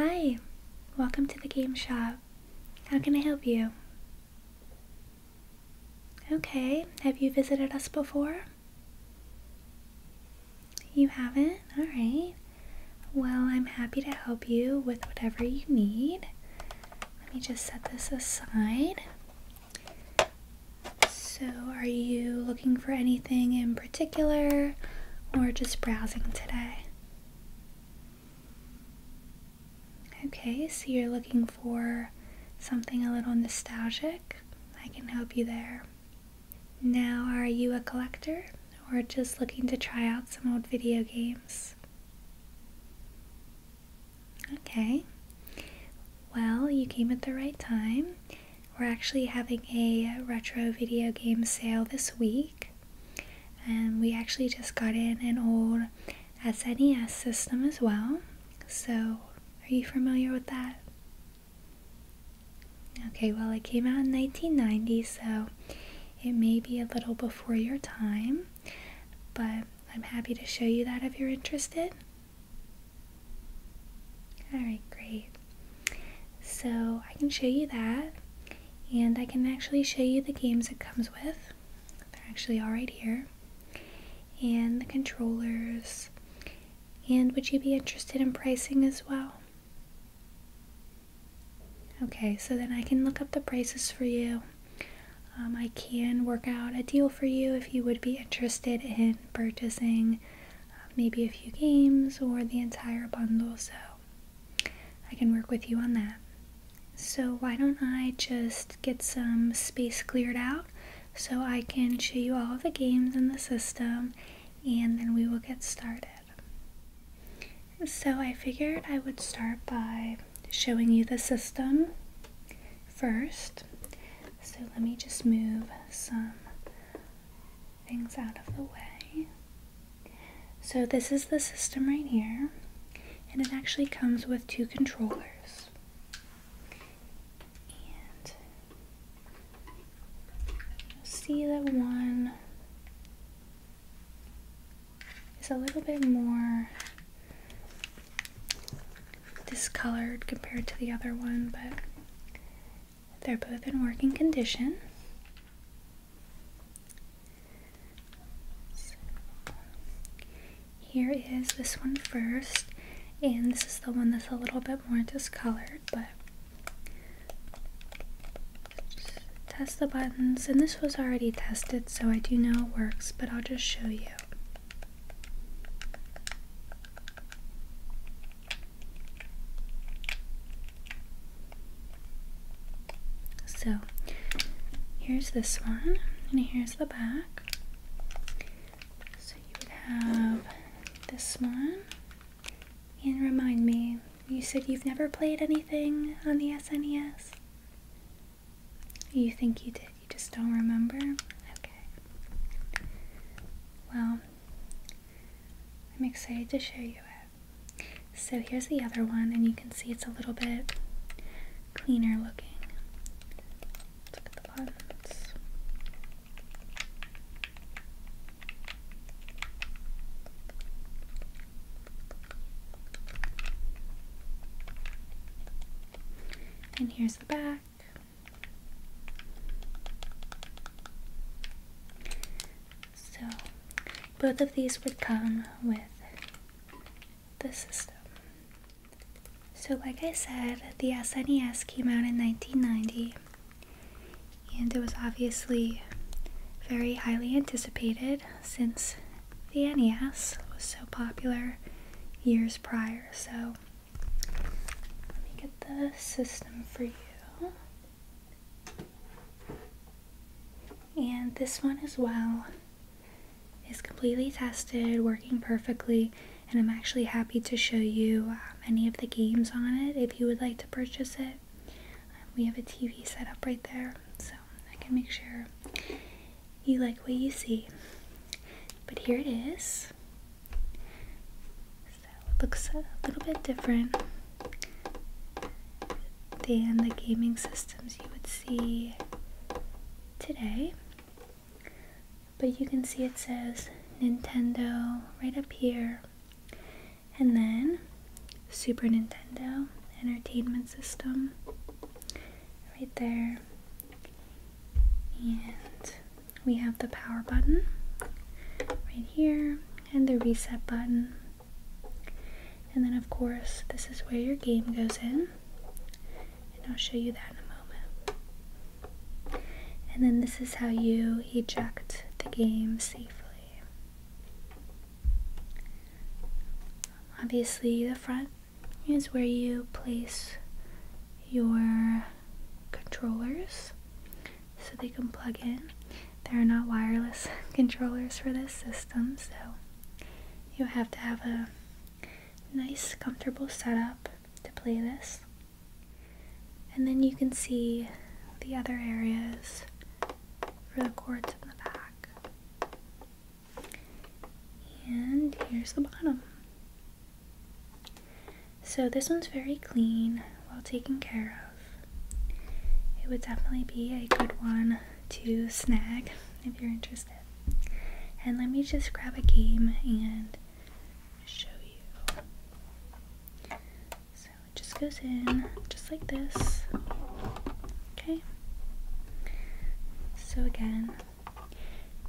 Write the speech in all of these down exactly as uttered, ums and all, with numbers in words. Hi, welcome to the game shop. How can I help you? Okay, have you visited us before? You haven't? Alright. Well, I'm happy to help you with whatever you need. Let me just set this aside. So, are you looking for anything in particular, or just browsing today? Okay, so you're looking for something a little nostalgic. I can help you there. Now, are you a collector, or just looking to try out some old video games? Okay. Well, you came at the right time. We're actually having a retro video game sale this week, and we actually just got in an old S N E S system as well. So, are you familiar with that? Okay, well, it came out in nineteen ninety, so it may be a little before your time, but I'm happy to show you that if you're interested. Alright, great. So, I can show you that. And I can actually show you the games it comes with. They're actually all right here. And the controllers. And would you be interested in pricing as well? Okay, so then I can look up the prices for you. Um, I can work out a deal for you if you would be interested in purchasing uh, maybe a few games or the entire bundle, so I can work with you on that. So why don't I just get some space cleared out so I can show you all of the games in the system, and then we will get started. So I figured I would start by showing you the system first. So let me just move some things out of the way. So this is the system right here, and it actually comes with two controllers. See that one is a little bit more discolored compared to the other one, but they're both in working condition. So here is this one first, and this is the one that's a little bit more discolored, but test the buttons, and this was already tested, so I do know it works, but I'll just show you. So here's this one, and here's the back. So you would have this one, and remind me, you said you've never played anything on the S N E S? You think you did, you just don't remember? Okay. Well, I'm excited to show you it. So here's the other one, and you can see it's a little bit cleaner looking. Let's look at the buttons. And here's the back. Both of these would come with the system. So like I said, the S N E S came out in nineteen ninety, and it was obviously very highly anticipated since the N E S was so popular years prior. So let me get the system for you. And this one as well is completely tested, working perfectly, and I'm actually happy to show you um, any of the games on it if you would like to purchase it. Um, we have a T V set up right there, so I can make sure you like what you see. But here it is. So it looks a little bit different than the gaming systems you would see today. But you can see it says Nintendo right up here, and then Super Nintendo, entertainment system right there. And we have the power button right here and the reset button. And then of course, this is where your game goes in, and I'll show you that in a moment. And then this is how you eject the game safely. Obviously, the front is where you place your controllers so they can plug in. There are not wireless controllers for this system, so you have to have a nice, comfortable setup to play this. And then you can see the other areas for the cords in the back. And here's the bottom. So this one's very clean, well taken care of. It would definitely be a good one to snag if you're interested. And let me just grab a game and show you. So it just goes in just like this. Okay. So again,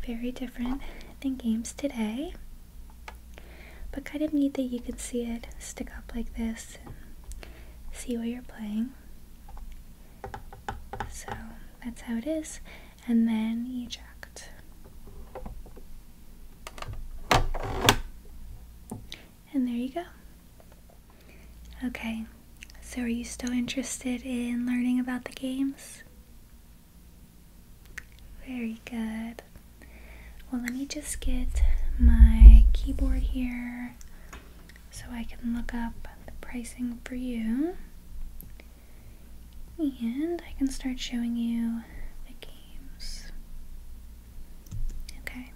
very different than games today, but kind of neat that you can see it stick up like this and see what you're playing. So that's how it is. And then eject. And there you go. Okay, so are you still interested in learning about the games? Very good. Well, let me just get my keyboard here so I can look up the pricing for you, and I can start showing you the games. Okay,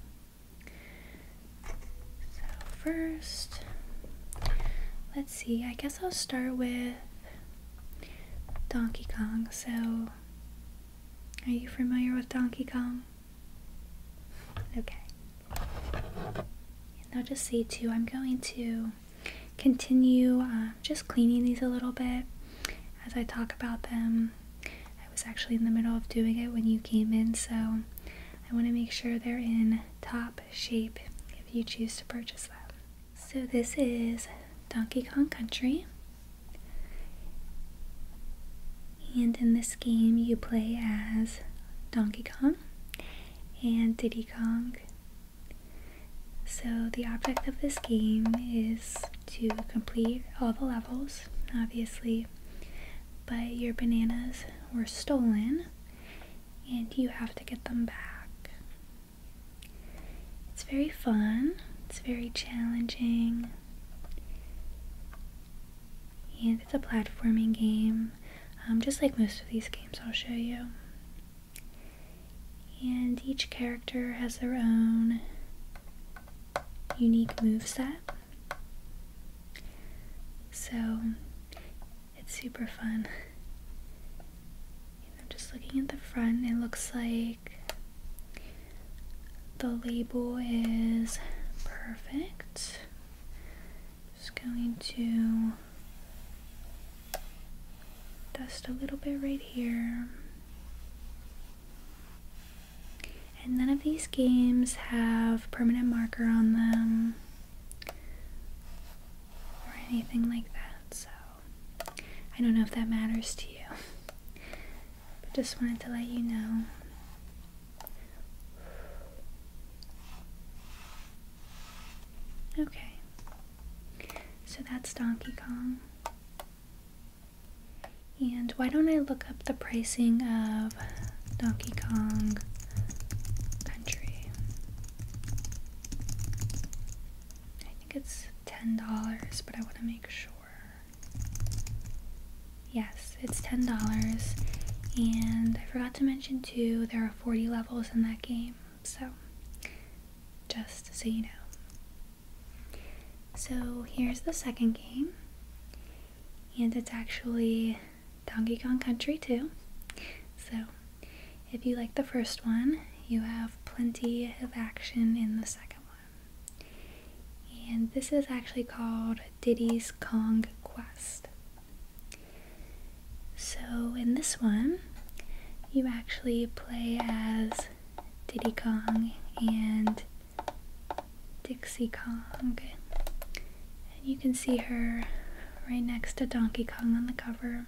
so first, let's see, I guess I'll start with Donkey Kong. So, are you familiar with Donkey Kong? Okay. And I'll just say too, I'm going to continue uh, just cleaning these a little bit as I talk about them. I was actually in the middle of doing it when you came in, so I want to make sure they're in top shape if you choose to purchase them. So this is Donkey Kong Country. And in this game you play as Donkey Kong and Diddy Kong. So the object of this game is to complete all the levels, obviously, but your bananas were stolen and you have to get them back. It's very fun, it's very challenging, and it's a platforming game, um, just like most of these games I'll show you. And each character has their own unique moveset, so it's super fun. And I'm just looking at the front, it looks like the label is perfect. Just going to dust a little bit right here. And none of these games have permanent marker on them or anything like that, so I don't know if that matters to you, but just wanted to let you know. Okay, so that's Donkey Kong. And why don't I look up the pricing of Donkey Kong . It's ten dollars, but I want to make sure. Yes, it's ten dollars. And I forgot to mention too, there are forty levels in that game, so just so you know. So here's the second game, and it's actually Donkey Kong Country two. So if you like the first one, you have plenty of action in the second. And this is actually called Diddy's Kong Quest. So in this one, you actually play as Diddy Kong and Dixie Kong, and you can see her right next to Donkey Kong on the cover.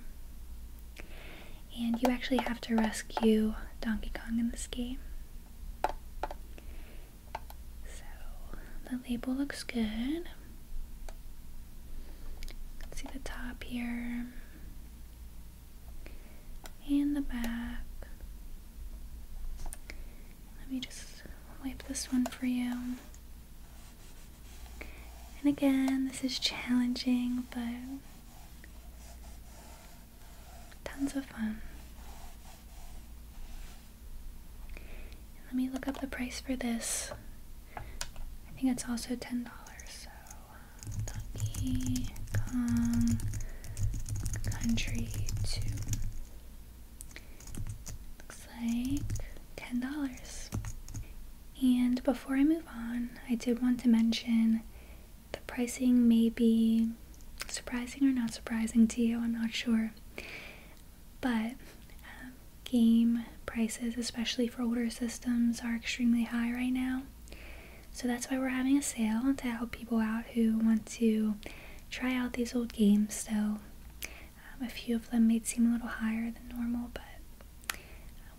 And you actually have to rescue Donkey Kong in this game. So the label looks good. Let's see the top here and the back. Let me just wipe this one for you. And again, this is challenging, but tons of fun. And let me look up the price for this. I think it's also ten dollars. So, Donkey Kong Country two. Looks like ten dollars. And before I move on, I did want to mention the pricing may be surprising or not surprising to you, I'm not sure. But um, game prices, especially for older systems, are extremely high right now. So that's why we're having a sale to help people out who want to try out these old games. So um, a few of them may seem a little higher than normal, but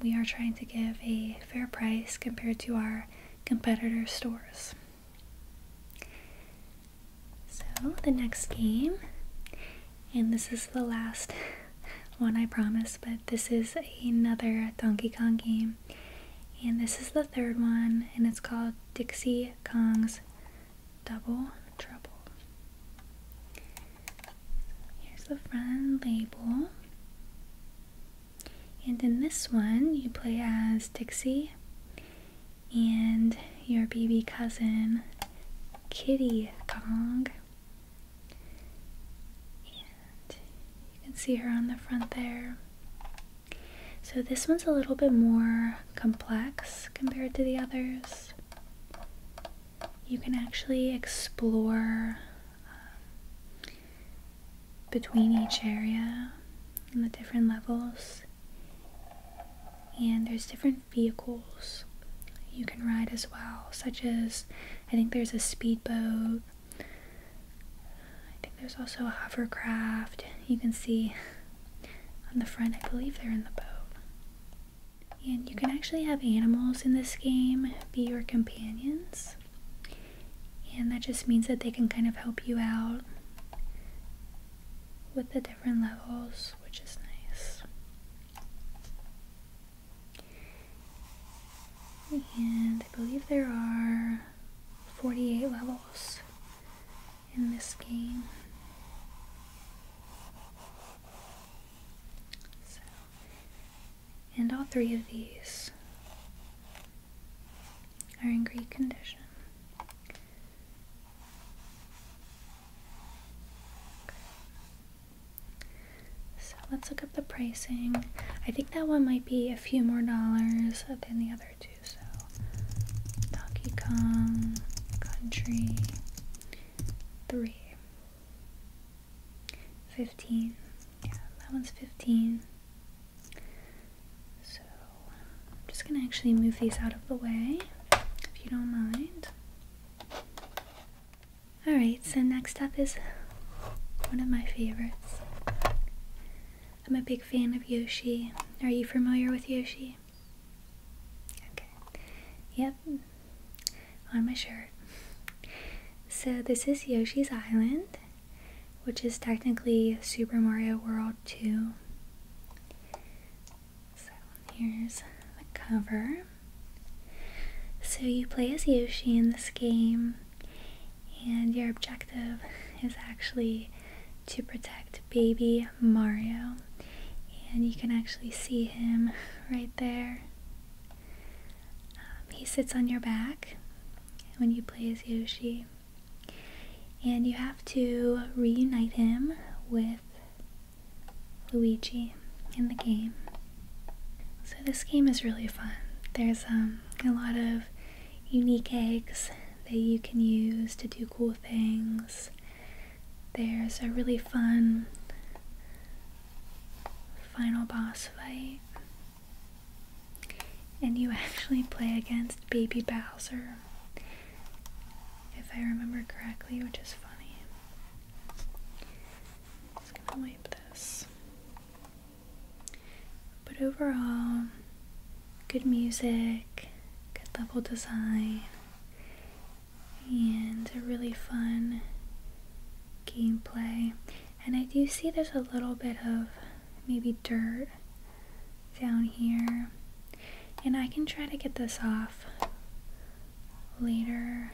we are trying to give a fair price compared to our competitor stores. So the next game, and this is the last one I promise, but this is another Donkey Kong game, and this is the third one, and it's called Dixie Kong's Double Trouble. Here's the front label, and in this one you play as Dixie and your baby cousin Kitty Kong. See her on the front there. So this one's a little bit more complex compared to the others. You can actually explore um, between each area and the different levels, and there's different vehicles you can ride as well, such as I think there's a speedboat. There's also a hovercraft. You can see on the front, I believe they're in the boat. And you can actually have animals in this game be your companions. And that just means that they can kind of help you out with the different levels, which is nice. And I believe there are forty-eight levels in this game. And all three of these are in great condition. Okay. So let's look up the pricing. I think that one might be a few more dollars than the other two. So Donkey Kong Country three. fifteen. Yeah, that one's fifteen. I'm just gonna actually move these out of the way, if you don't mind. Alright, so next up is one of my favorites. I'm a big fan of Yoshi. Are you familiar with Yoshi? Okay. Yep. On my shirt. So this is Yoshi's Island, which is technically Super Mario World two. So here's cover. So you play as Yoshi in this game, and your objective is actually to protect baby Mario, and you can actually see him right there. Um, he sits on your back when you play as Yoshi, and you have to reunite him with Luigi in the game. So this game is really fun. There's um, a lot of unique eggs that you can use to do cool things. There's a really fun final boss fight, and you actually play against Baby Bowser, if I remember correctly, which is funny. I'm just gonna wipe this. But overall, good music, good level design, and a really fun gameplay. And I do see there's a little bit of maybe dirt down here, and I can try to get this off later.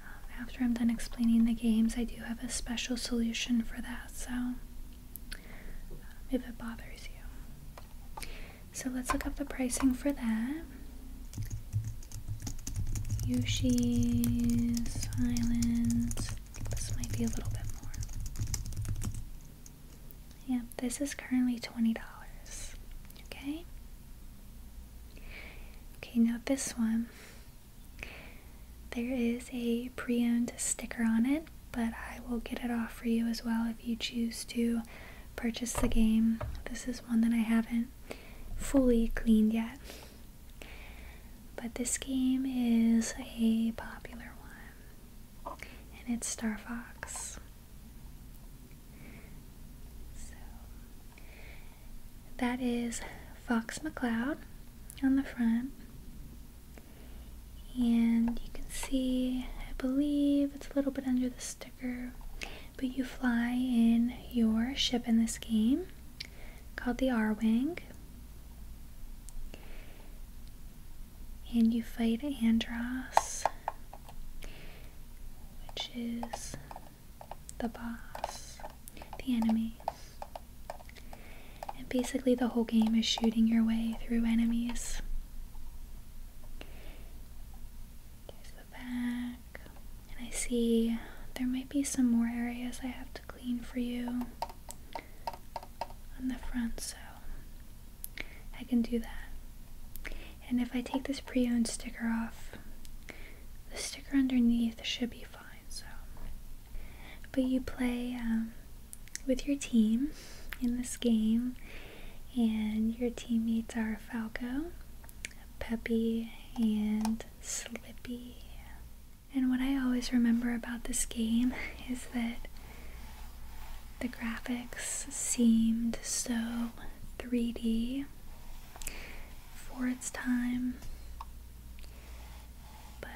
Um, after I'm done explaining the games, I do have a special solution for that, so um, if it bothers you. So let's look up the pricing for that. Yoshi's Island, this might be a little bit more. Yep, this is currently twenty dollars, okay? Okay, now this one, there is a pre-owned sticker on it, but I will get it off for you as well if you choose to purchase the game. This is one that I haven't fully cleaned yet. But this game is a popular one, and it's Star Fox. So that is Fox McCloud on the front, and you can see, I believe it's a little bit under the sticker, but you fly in your ship in this game called the Arwing, and you fight Andross, which is the boss, the enemy. And basically the whole game is shooting your way through enemies. There's the back, and I see there might be some more areas I have to clean for you on the front, so I can do that. And if I take this pre-owned sticker off, the sticker underneath should be fine, so. But you play um, with your team in this game, and your teammates are Falco, Peppy, and Slippy. And what I always remember about this game is that the graphics seemed so three D. For its time, but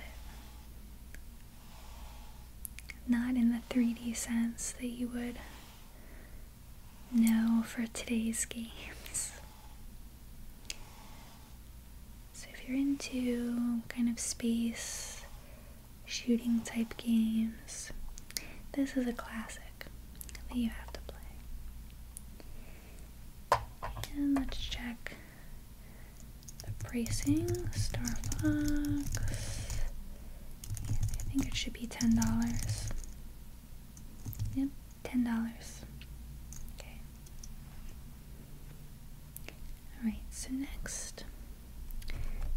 not in the three D sense that you would know for today's games. So if you're into kind of space shooting type games, this is a classic that you have to play. And let's check pricing. Star Fox, I think it should be ten dollars. Yep, ten dollars. Okay. Alright, so next, I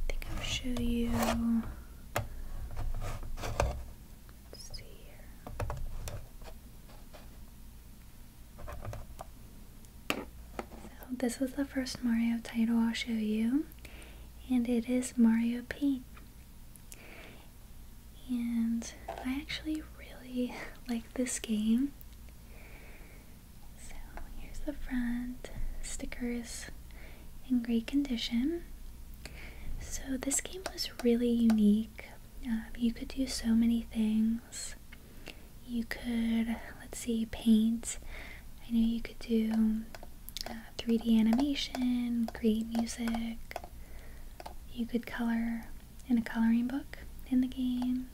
think I'll show you, let's see here. So this is the first Mario title I'll show you, and it is Mario Paint. And I actually really like this game. So here's the front. Stickers in great condition. So this game was really unique. Uh, you could do so many things. You could, let's see, paint. I know you could do uh, three D animation, create music. You could color in a coloring book in the game,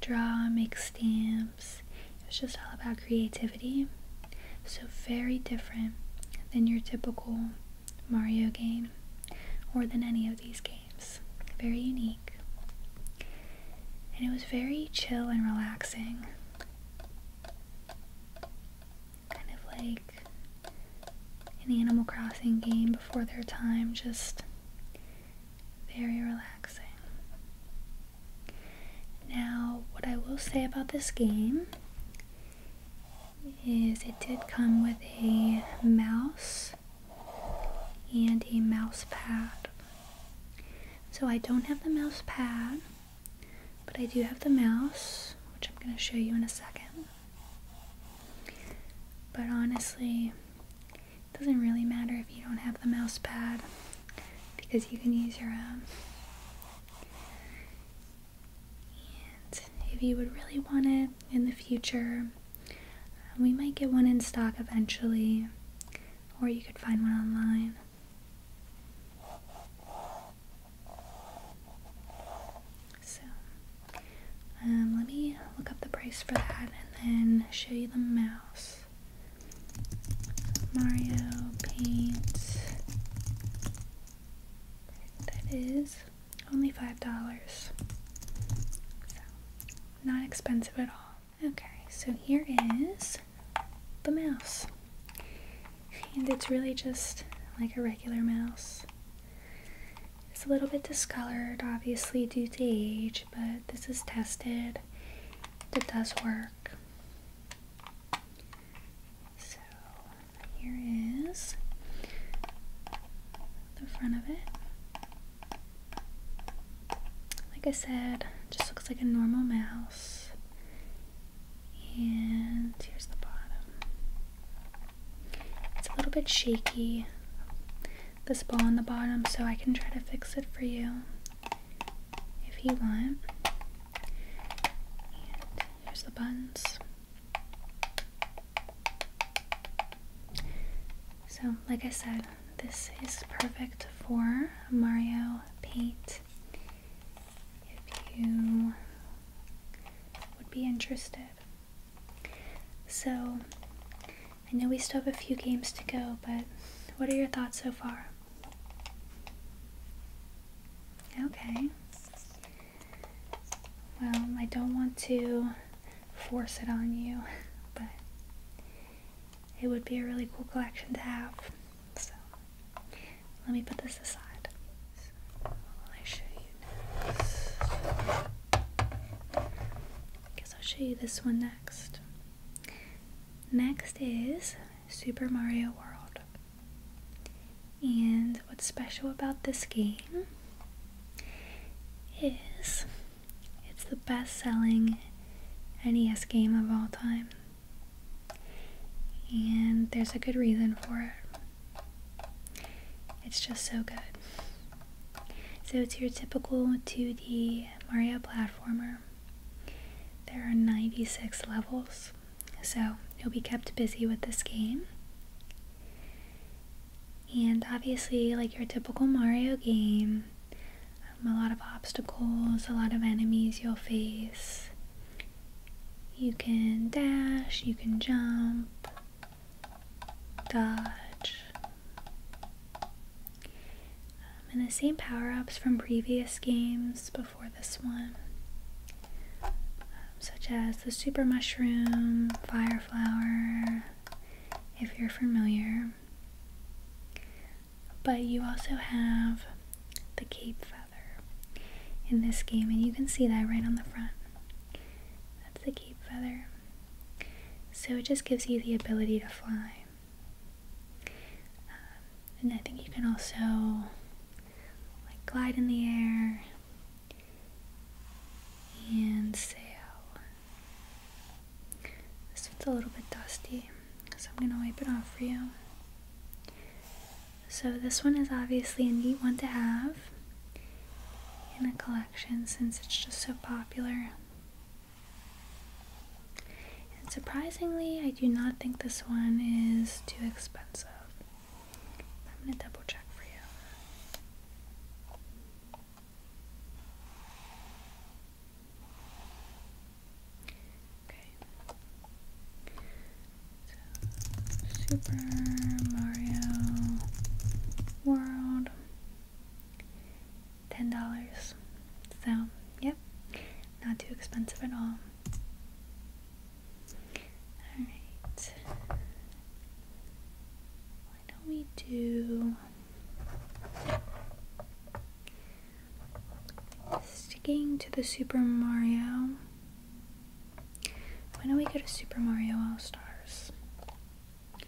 draw, make stamps. It's just all about creativity. So very different than your typical Mario game, or than any of these games. Very unique. And it was very chill and relaxing. Kind of like an Animal Crossing game before their time, just very relaxing. Now, what I will say about this game is it did come with a mouse and a mouse pad. So I don't have the mouse pad, but I do have the mouse, which I'm going to show you in a second. But honestly, it doesn't really matter if you don't have the mouse pad, because you can use your own. And if you would really want it in the future, we might get one in stock eventually, or you could find one online. So, um, let me look up the price for that and then show you the mouse. Mario Paint. That is only five dollars. So, not expensive at all. Okay. So here is the mouse, and it's really just like a regular mouse. It's a little bit discolored, obviously, due to age, but this is tested. It does work. So here is the front of it. Like I said, it just looks like a normal mouse. And here's the bottom. It's a little bit shaky, this ball on the bottom, so I can try to fix it for you if you want. And here's the buttons. So, like I said, this is perfect for Mario Paint if you would be interested. So, I know we still have a few games to go, but what are your thoughts so far? Okay. Well, I don't want to force it on you, but it would be a really cool collection to have. So, let me put this aside. So, I'll show you next. I guess I'll show you this one next. Next is Super Mario World, and what's special about this game is it's the best-selling N E S game of all time, and there's a good reason for it. It's just so good. So it's your typical two D Mario platformer. There are ninety-six levels, so you'll be kept busy with this game. And obviously, like your typical Mario game, um, a lot of obstacles, a lot of enemies you'll face. You can dash, you can jump, dodge. Um, and the same power-ups from previous games before this one, such as the Super Mushroom, Fire Flower, if you're familiar. But you also have the Cape Feather in this game, and you can see that right on the front. That's the Cape Feather. So it just gives you the ability to fly. Um, and I think you can also like glide in the air and sail. It's a little bit dusty, so I'm going to wipe it off for you. So this one is obviously a neat one to have in a collection since it's just so popular. And surprisingly, I do not think this one is too expensive. I'm going to double check for you. Super Mario World, ten dollars, so yep, not too expensive at all. Alright, why don't we do sticking to the Super Mario, why don't we go to Super Mario All Stars? Stars. So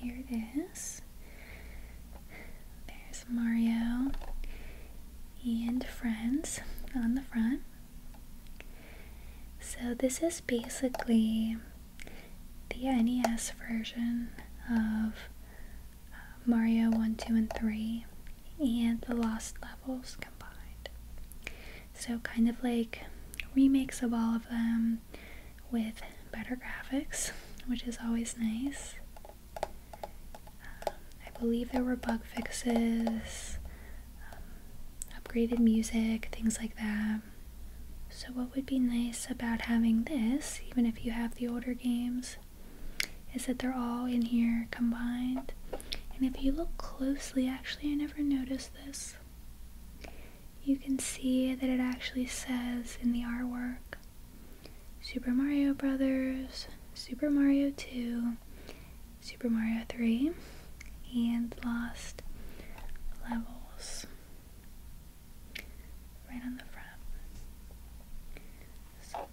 here it is. There's Mario and friends on the front. So this is basically the N E S version of uh, Mario one, two, and three and the Lost Levels combined. So kind of like remakes of all of them with better graphics, which is always nice. Um, I believe there were bug fixes, um, upgraded music, things like that. So what would be nice about having this, even if you have the older games, is that they're all in here combined. And if you look closely, actually I never noticed this, you can see that it actually says in the artwork, Super Mario Brothers, Super Mario two, Super Mario three, and Lost Levels, right on the front. So let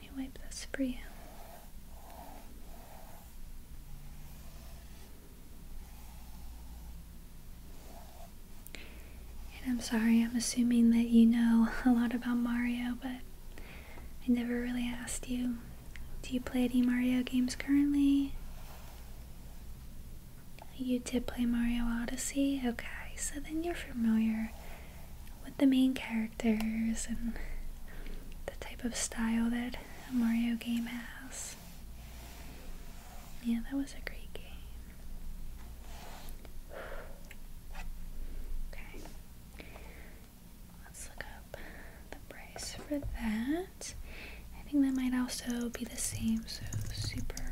me wipe this for you. I'm sorry, I'm assuming that you know a lot about Mario, but I never really asked you. Do you play any Mario games currently? You did play Mario Odyssey? Okay, so then you're familiar with the main characters and the type of style that a Mario game has. Yeah, that was a great game. For that, I think that might also be the same, so Super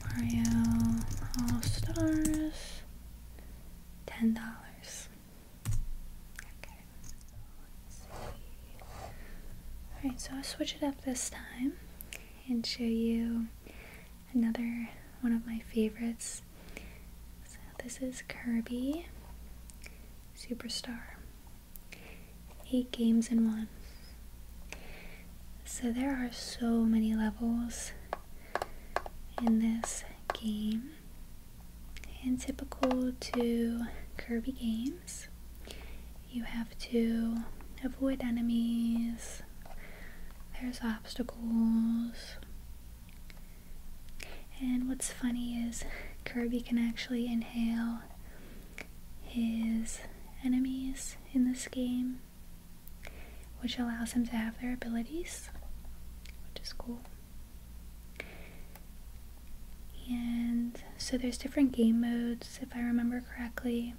Mario All Stars, ten dollars. Okay, so let's see. Alright, so I'll switch it up this time and show you another one of my favorites. So this is Kirby Superstar. Eight games in one. So there are so many levels in this game, and typical to Kirby games, you have to avoid enemies, there's obstacles, and what's funny is Kirby can actually inhale his enemies in this game, which allows them to have their abilities, which is cool. And so there's different game modes, if I remember correctly,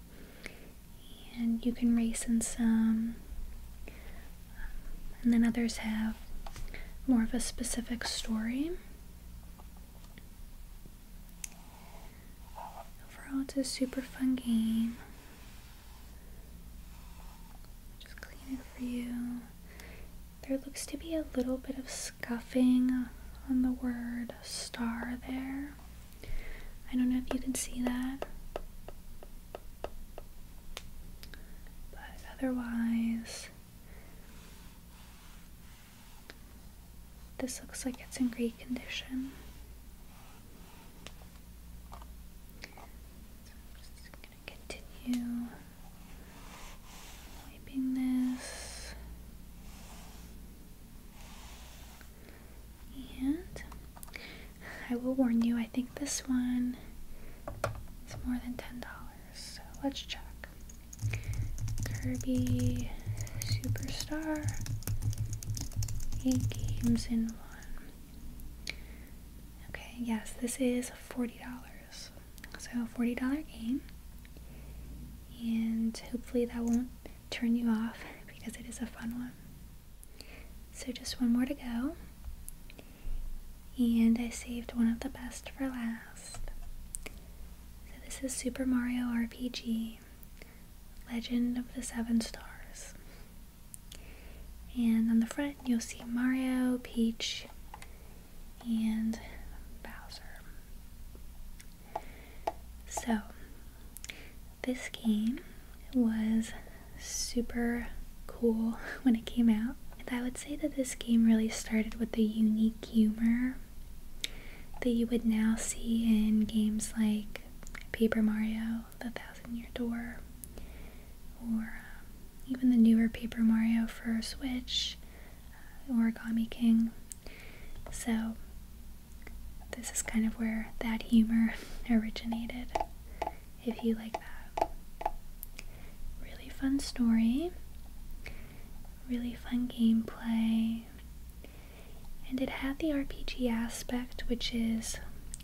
and you can race in some, um, and then others have more of a specific story. Overall, it's a super fun game. Just clean it for you. There looks to be a little bit of scuffing on the word star there. I don't know if you can see that, but otherwise this looks like it's in great condition. So I'm just gonna continue wiping this. And I will warn you, I think this one is more than ten dollars, so let's check. Kirby Superstar, eight games in one. Okay, yes, this is forty dollars, so a forty dollar game, and hopefully that won't turn you off because it is a fun one. So just one more to go. And I saved one of the best for last. So this is Super Mario R P G Legend of the Seven Stars. And on the front you'll see Mario, Peach, and Bowser. So this game was super cool when it came out. I would say that this game really started with the unique humor that you would now see in games like Paper Mario The Thousand-Year Door, or um, even the newer Paper Mario for Switch, uh, Origami King. So this is kind of where that humor originated, if you like that. Really fun story. Really fun gameplay, and it had the R P G aspect, which is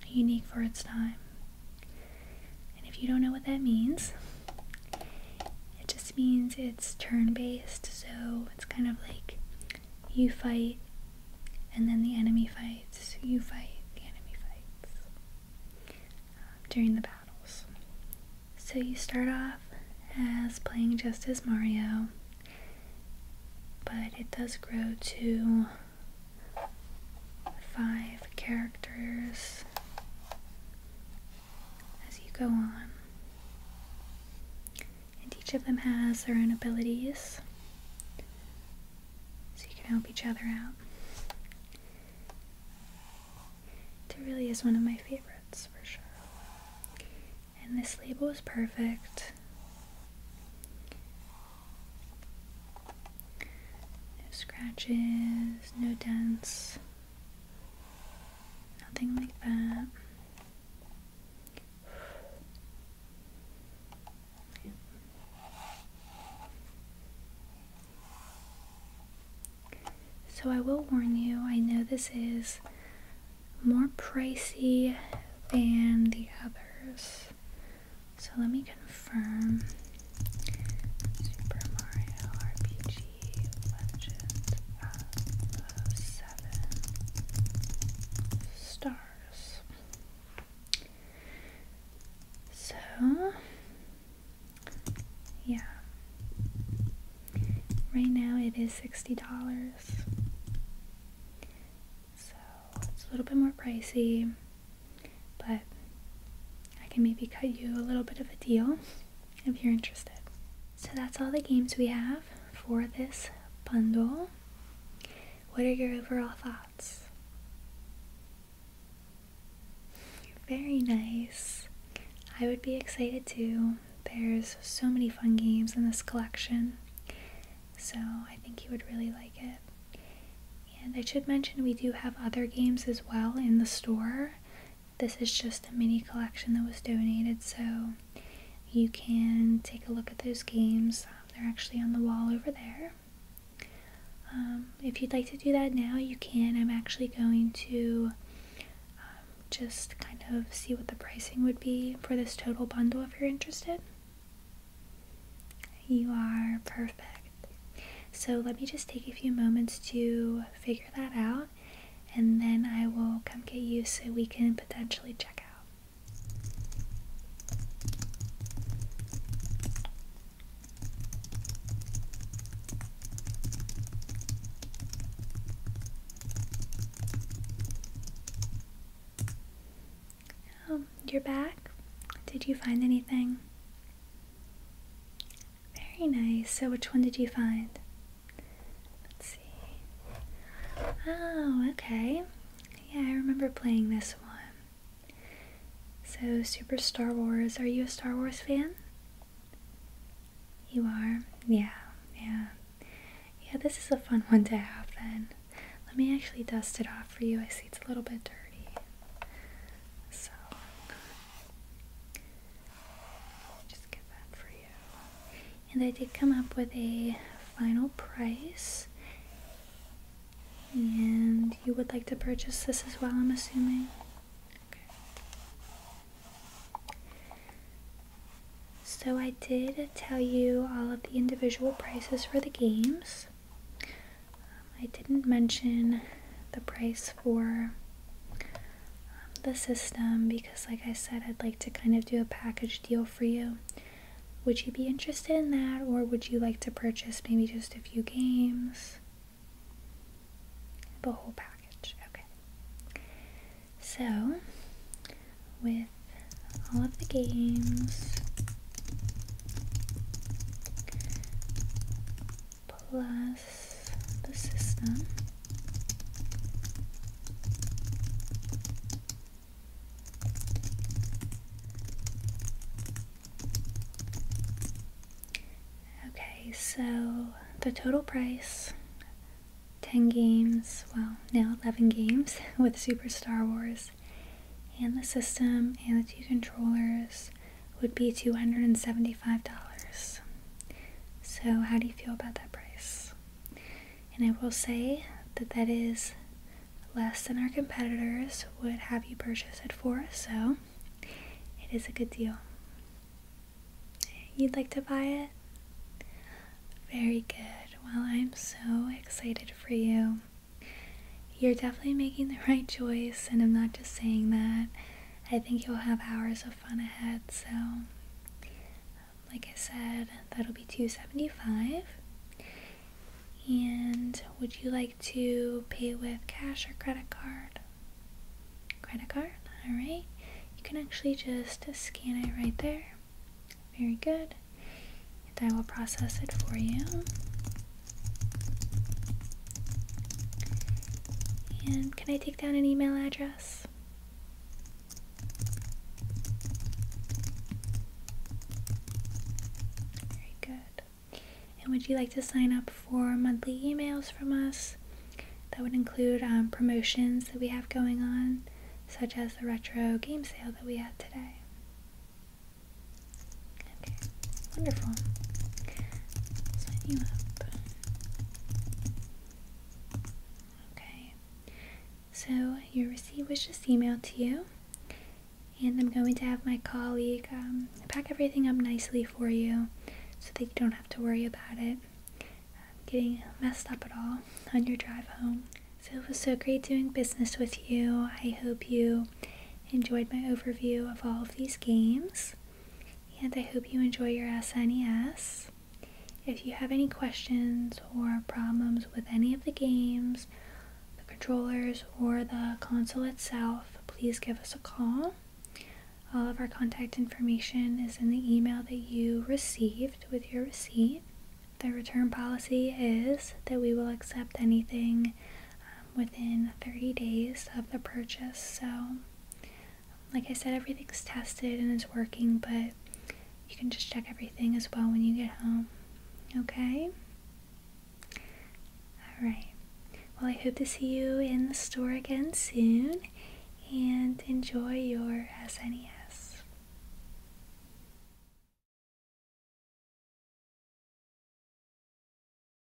unique for its time. And if you don't know what that means, it just means it's turn-based, so it's kind of like you fight and then the enemy fights, you fight, the enemy fights uh, during the battles. So you start off as playing just as Mario, but it does grow to five characters as you go on. And each of them has their own abilities, so you can help each other out. It really is one of my favorites, for sure. And this label is perfect. Scratches, no dents, nothing like that. So I will warn you, I know this is more pricey than the others. So let me confirm. sixty dollars, so it's a little bit more pricey, but I can maybe cut you a little bit of a deal if you're interested. So that's all the games we have for this bundle. What are your overall thoughts? Very nice. I would be excited too. There's so many fun games in this collection, so I think you would really like it. And I should mention, we do have other games as well in the store. This is just a mini collection that was donated, so you can take a look at those games. Um, they're actually on the wall over there. Um, if you'd like to do that now, you can. I'm actually going to um, just kind of see what the pricing would be for this total bundle if you're interested. You are perfect. So let me just take a few moments to figure that out, and then I will come get you so we can potentially check out. Oh, you're back? Did you find anything? Very nice. So which one did you find? Oh, okay. Yeah, I remember playing this one. So, Super Star Wars. Are you a Star Wars fan? You are? Yeah, yeah. Yeah, this is a fun one to have then. Let me actually dust it off for you. I see it's a little bit dirty. So, just get that for you. And I did come up with a final price. And you would like to purchase this as well, I'm assuming? Okay. So I did tell you all of the individual prices for the games. Um, I didn't mention the price for um, the system because, like I said, I'd like to kind of do a package deal for you. Would you be interested in that, or would you like to purchase maybe just a few games? The whole package. Okay. So, with all of the games plus the system, them. Okay, so the total price, ten games, well, now eleven games with Super Star Wars and the system and the two controllers would be two hundred seventy-five dollars. So how do you feel about that price? And I will say that that is less than our competitors would have you purchase it for, so it is a good deal. You'd like to buy it? Very good. Well, I'm so excited for you. You're definitely making the right choice, and I'm not just saying that. I think you'll have hours of fun ahead, so like I said, that'll be two hundred seventy-five dollars. And would you like to pay with cash or credit card? Credit card? Alright. You can actually just scan it right there. Very good. And I will process it for you. And can I take down an email address? Very good. And would you like to sign up for monthly emails from us? That would include um, promotions that we have going on, such as the retro game sale that we had today. Okay, wonderful. Sign you up. So your receipt was just emailed to you, and I'm going to have my colleague um, pack everything up nicely for you so that you don't have to worry about it um, getting messed up at all on your drive home. So it was so great doing business with you. I hope you enjoyed my overview of all of these games, and I hope you enjoy your S N E S. If you have any questions or problems with any of the games, controllers, or the console itself, please give us a call. All of our contact information is in the email that you received with your receipt. The return policy is that we will accept anything um, within thirty days of the purchase. So, like I said, everything's tested and is working, but you can just check everything as well when you get home. Okay? Alright. Well, I hope to see you in the store again soon, and enjoy your S N E S.